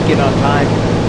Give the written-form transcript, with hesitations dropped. make it on time.